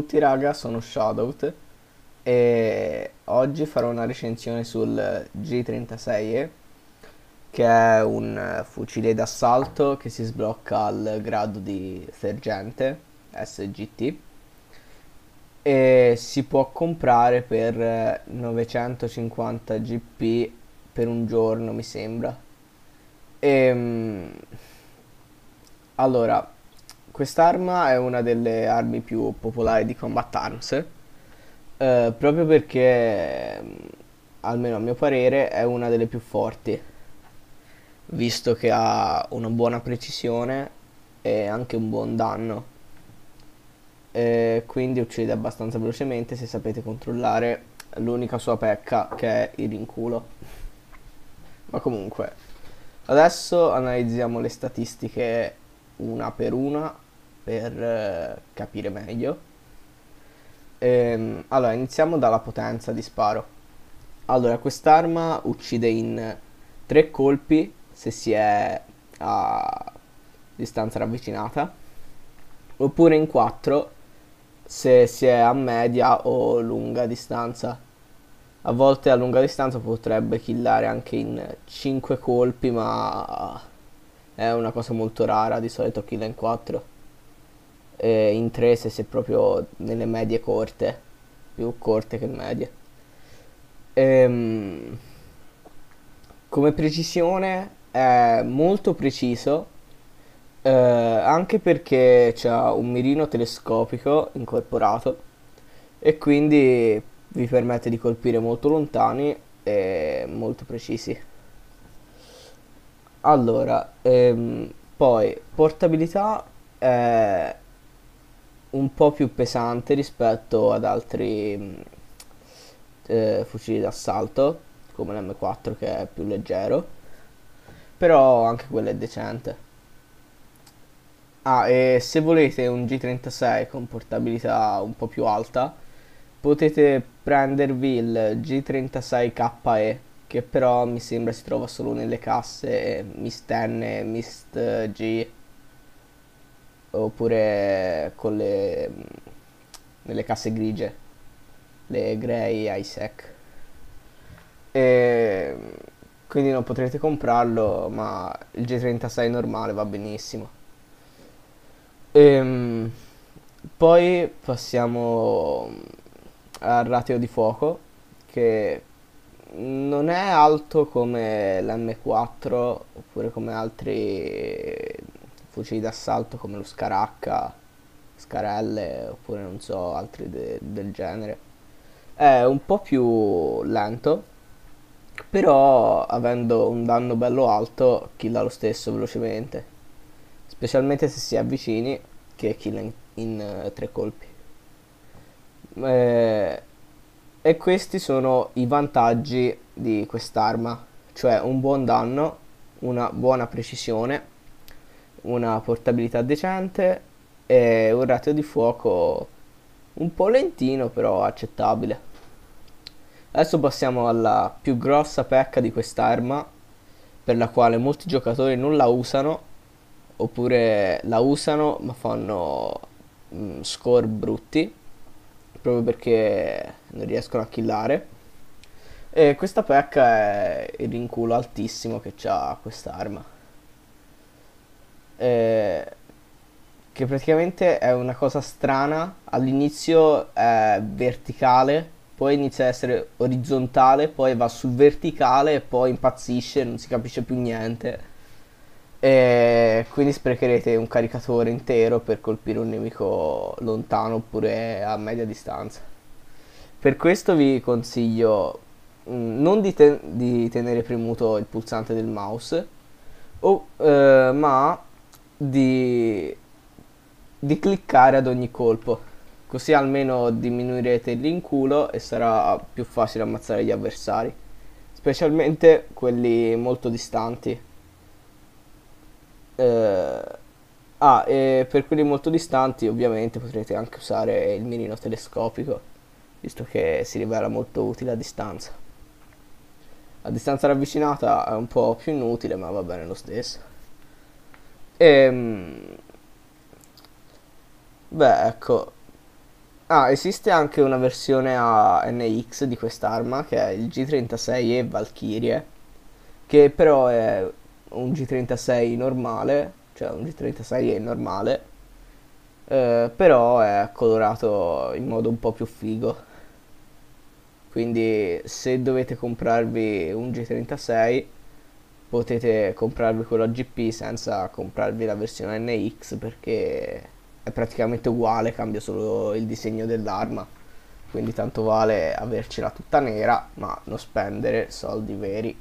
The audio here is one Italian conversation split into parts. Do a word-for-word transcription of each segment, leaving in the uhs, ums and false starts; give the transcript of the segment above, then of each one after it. tutti raga, sono Shadowth e oggi farò una recensione sul G trentasei E, che è un fucile d'assalto che si sblocca al grado di sergente S G T e si può comprare per novecentocinquanta G P per un giorno, mi sembra. E allora, quest'arma è una delle armi più popolari di Combat Arms, eh, proprio perché, almeno a mio parere, è una delle più forti, visto che ha una buona precisione e anche un buon danno, e quindi uccide abbastanza velocemente se sapete controllare l'unica sua pecca, che è il rinculo. Ma comunque, adesso analizziamo le statistiche una per una per eh, capire meglio. Ehm, allora, iniziamo dalla potenza di sparo. Allora, quest'arma uccide in tre colpi se si è a distanza ravvicinata, oppure in quattro se si è a media o lunga distanza. A volte a lunga distanza potrebbe killare anche in cinque colpi, ma è una cosa molto rara, di solito killa in quattro. E in tre se si è proprio nelle medie corte, più corte che medie. Ehm, come precisione è molto preciso, eh, anche perché c'ha un mirino telescopico incorporato e quindi vi permette di colpire molto lontani e molto precisi. Allora, ehm, poi portabilità è un po' più pesante rispetto ad altri eh, fucili d'assalto, come l'M quattro, che è più leggero, però anche quella è decente. Ah, e se volete un G trentasei con portabilità un po' più alta, potete prendervi il G trentasei K E, che però mi sembra si trova solo nelle casse Mist N Mist G, oppure con le, nelle casse grigie, le Grey I S E C, e quindi non potrete comprarlo, ma il G trentasei normale va benissimo. Ehm, poi passiamo al ratio di fuoco, che non è alto come l'M quattro oppure come altri fucili d'assalto come lo Scaracca, Scarelle, oppure non so, altri de del genere. È un po' più lento, però avendo un danno bello alto killa lo stesso velocemente, specialmente se si avvicini, che killa in, in uh, tre colpi. Eh, e questi sono i vantaggi di quest'arma, cioè un buon danno, una buona precisione, una portabilità decente e un ratio di fuoco un po' lentino però accettabile. Adesso passiamo alla più grossa pecca di quest'arma, per la quale molti giocatori non la usano, oppure la usano ma fanno mh, score brutti proprio perché non riescono a killare. E questa pecca è il rinculo altissimo che ha quest'arma, eh, che praticamente è una cosa strana. All'inizio è verticale, poi inizia a essere orizzontale, poi va sul verticale e poi impazzisce, non si capisce più niente, e quindi sprecherete un caricatore intero per colpire un nemico lontano oppure a media distanza. Per questo vi consiglio mh, non di, te di tenere premuto il pulsante del mouse, o, eh, ma di, di cliccare ad ogni colpo, così almeno diminuirete il rinculo e sarà più facile ammazzare gli avversari, specialmente quelli molto distanti. Uh, ah, e per quelli molto distanti ovviamente potrete anche usare il mirino telescopico, visto che si rivela molto utile a distanza. A distanza ravvicinata è un po' più inutile, ma va bene lo stesso. E, beh, ecco, Ah, esiste anche una versione a N X di quest'arma che è il G trentasei E Valkyrie, che però è un G trentasei normale, cioè un G trentasei E normale, eh, però è colorato in modo un po' più figo. Quindi se dovete comprarvi un G trentasei potete comprarvi quello a G P senza comprarvi la versione N X, perché è praticamente uguale, cambia solo il disegno dell'arma, quindi tanto vale avercela tutta nera ma non spendere soldi veri.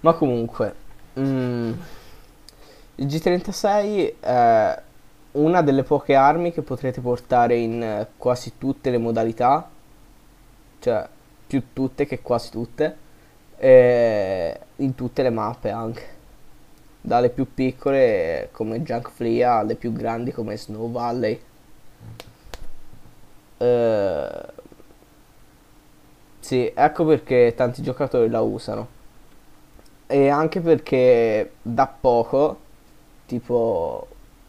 Ma comunque mm, il G trentasei è una delle poche armi che potrete portare in quasi tutte le modalità, cioè più tutte che quasi tutte, e in tutte le mappe anche, dalle più piccole come Junk Flea alle più grandi come Snow Valley. Eh, sì, ecco perché tanti giocatori la usano, e anche perché da poco, tipo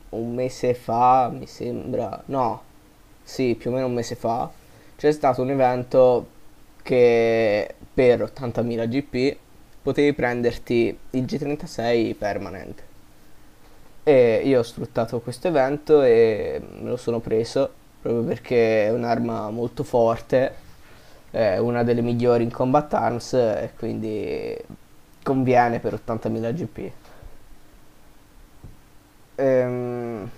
un mese fa mi sembra, no, sì, più o meno un mese fa, c'è stato un evento che per ottantamila G P potevi prenderti il G trentasei permanente, e io ho sfruttato questo evento e me lo sono preso proprio perché è un'arma molto forte, è una delle migliori in Combat Arms e quindi conviene per ottantamila G P. Ehm,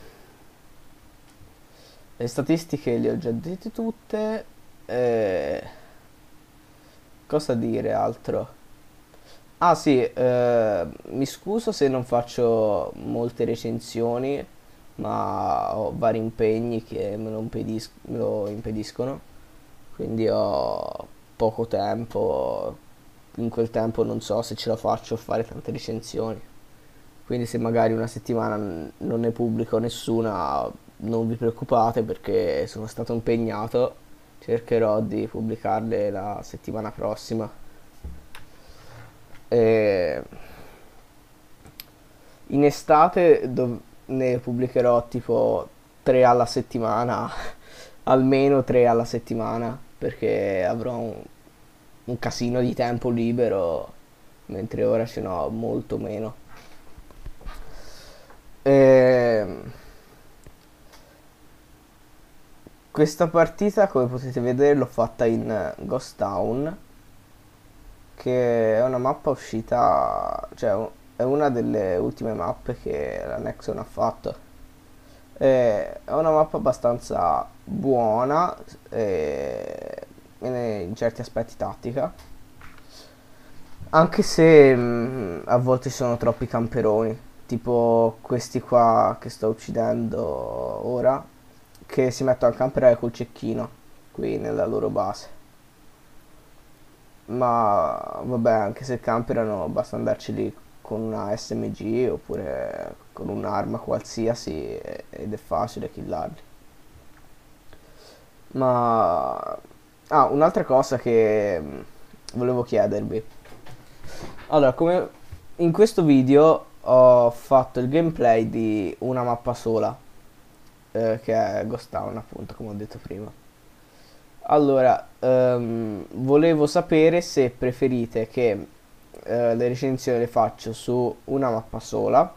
le statistiche le ho già dette tutte, e cosa dire altro? Ah sì, eh, mi scuso se non faccio molte recensioni, ma ho vari impegni che me lo, impedis me lo impediscono, quindi ho poco tempo, in quel tempo non so se ce la faccio a fare tante recensioni, quindi se magari una settimana non ne pubblico nessuna non vi preoccupate perché sono stato impegnato, cercherò di pubblicarle la settimana prossima. In estate ne pubblicherò tipo tre alla settimana, almeno tre alla settimana, perché avrò un, un casino di tempo libero, mentre ora ce n'ho molto meno. E questa partita, come potete vedere, l'ho fatta in Ghost Town, che è una mappa uscita, cioè è una delle ultime mappe che la Nexon ha fatto, e è una mappa abbastanza buona e in certi aspetti tattica, anche se mh, a volte ci sono troppi camperoni, tipo questi qua che sto uccidendo ora, che si mettono a camperare col cecchino qui nella loro base. Ma vabbè, anche se camperano basta andarci lì con una S M G oppure con un'arma qualsiasi ed è facile killarli. Ma ah, un'altra cosa che volevo chiedervi, allora, come in questo video ho fatto il gameplay di una mappa sola, eh, che è Ghost Town, appunto, come ho detto prima. Allora, um, volevo sapere se preferite che uh, le recensioni le faccio su una mappa sola,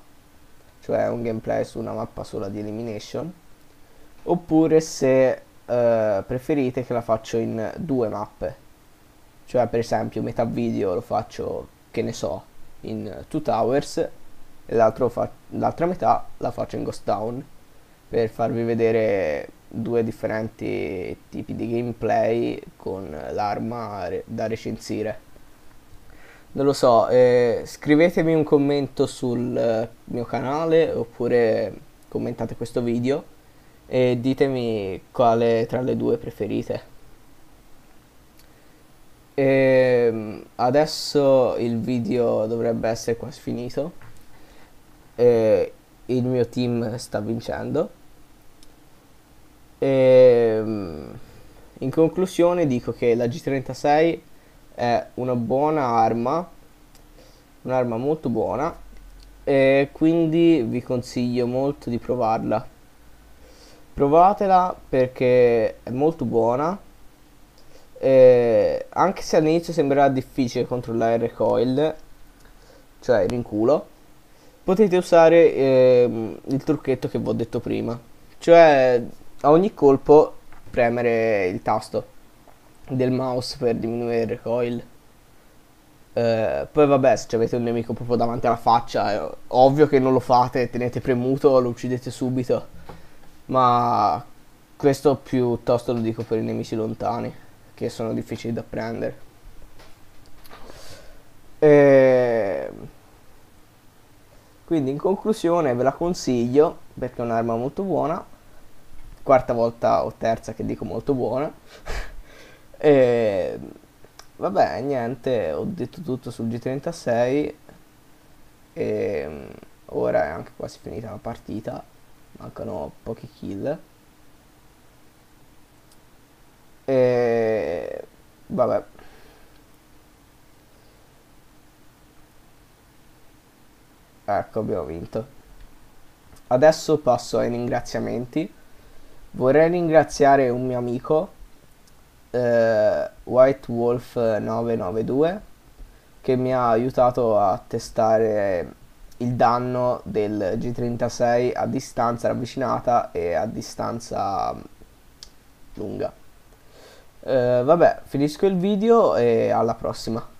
cioè un gameplay su una mappa sola di Elimination, oppure se uh, preferite che la faccio in due mappe, cioè per esempio metà video lo faccio, che ne so, in Two Towers e l'altra metà la faccio in Ghost Town, per farvi vedere due differenti tipi di gameplay con l'arma da recensire. Non lo so, eh, scrivetemi un commento sul mio canale oppure commentate questo video e ditemi quale tra le due preferite. E adesso il video dovrebbe essere quasi finito, e il mio team sta vincendo. E in conclusione dico che la G trentasei è una buona arma, un'arma molto buona, e quindi vi consiglio molto di provarla. provatela perché è molto buona. Eh, anche se all'inizio sembrerà difficile controllare il recoil, cioè il rinculo, potete usare eh, il trucchetto che vi ho detto prima, cioè a ogni colpo premere il tasto del mouse per diminuire il recoil. Eh, poi vabbè, se avete un nemico proprio davanti alla faccia è ovvio che non lo fate, tenete premuto, lo uccidete subito, ma questo piuttosto lo dico per i nemici lontani, che sono difficili da prendere. E quindi in conclusione ve la consiglio perché è un'arma molto buona, quarta volta o terza che dico molto buona. E vabbè, niente, ho detto tutto sul G trentasei e ora è anche quasi finita la partita, mancano pochi kill. E vabbè, ecco, abbiamo vinto. Adesso passo ai ringraziamenti. Vorrei ringraziare un mio amico, eh, WhiteWolf nove nove due, che mi ha aiutato a testare il danno del G trentasei a distanza ravvicinata e a distanza lunga. Uh, vabbè, finisco il video e alla prossima.